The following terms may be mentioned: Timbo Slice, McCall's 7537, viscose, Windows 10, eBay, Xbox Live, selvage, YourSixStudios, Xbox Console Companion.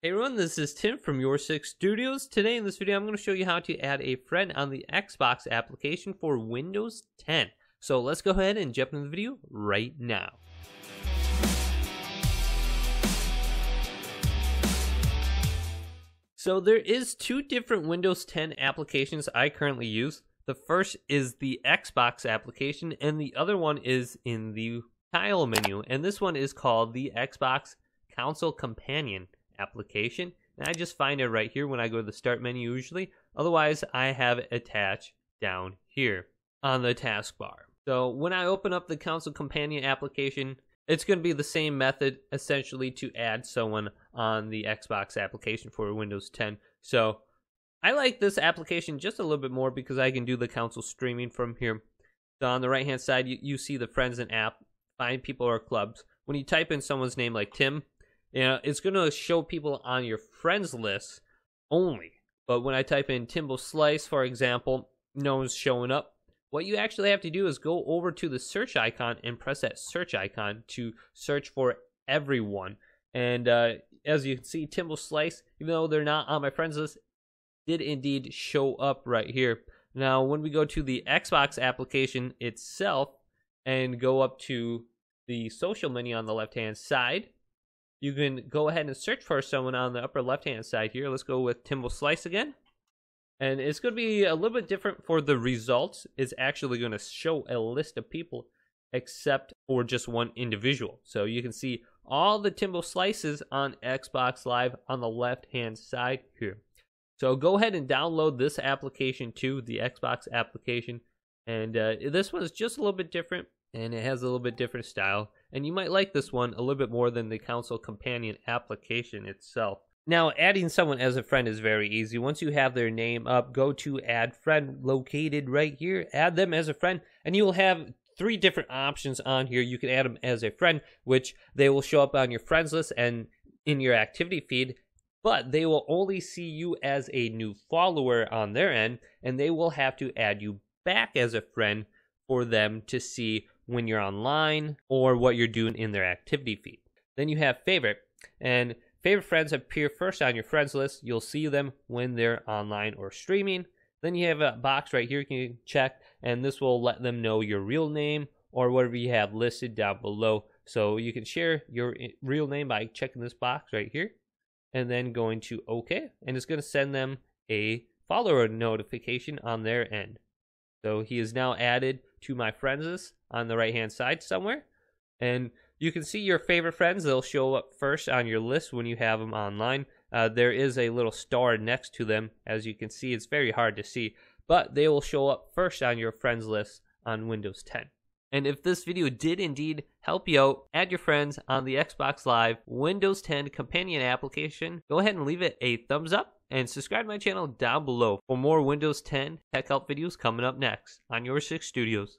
Hey everyone, this is Tim from YourSixStudios. Today in this video I'm going to show you how to add a friend on the Xbox application for Windows 10. So let's go ahead and jump into the video right now. So there is two different Windows 10 applications I currently use. The first is the Xbox application and the other one is in the tile menu, and this one is called the Xbox Console Companion application, and I just find it right here when I go to the start menu usually. Otherwise I have it attached down here on the taskbar. So when I open up the Console Companion application, it's going to be the same method essentially to add someone on the Xbox application for Windows 10. So I like this application just a little bit more because I can do the console streaming from here. So on the right hand side you see the friends and app, find people or clubs. When you type in someone's name like Tim, you know, it's going to show people on your friends list only. But when I type in Timbo Slice, for example, no one's showing up. What you actually have to do is go over to the search icon and press that search icon to search for everyone. And as you can see, Timbo Slice, even though they're not on my friends list, did indeed show up right here. Now, when we go to the Xbox application itself and go up to the social menu on the left-hand side, you can go ahead and search for someone on the upper left-hand side here. Let's go with Timbo Slice again. And it's going to be a little bit different for the results. It's actually going to show a list of people except for just one individual. So you can see all the Timbo Slices on Xbox Live on the left-hand side here. So go ahead and download this application too, the Xbox application. And this one is just a little bit different, and it has a little bit different style. And you might like this one a little bit more than the Console Companion application itself. Now, adding someone as a friend is very easy. Once you have their name up, go to Add Friend, located right here. Add them as a friend, and you will have three different options on here. You can add them as a friend, which they will show up on your friends list and in your activity feed, but they will only see you as a new follower on their end, and they will have to add you back as a friend for them to see when you're online or what you're doing in their activity feed. Then you have favorite, and favorite friends appear first on your friends list. You'll see them when they're online or streaming. Then you have a box right here you can check, and this will let them know your real name or whatever you have listed down below. So you can share your real name by checking this box right here and then going to OK, and it's going to send them a follower notification on their end. So he is now added to my friends list on the right hand side somewhere, and you can see your favorite friends. They'll show up first on your list when you have them online. There is a little star next to them, as you can see. It's very hard to see, but they will show up first on your friends list on Windows 10. And if this video did indeed help you out, add your friends on the Xbox Live Windows 10 companion application. Go ahead and leave it a thumbs up and subscribe to my channel down below for more Windows 10 tech help videos coming up next on YourSixStudios.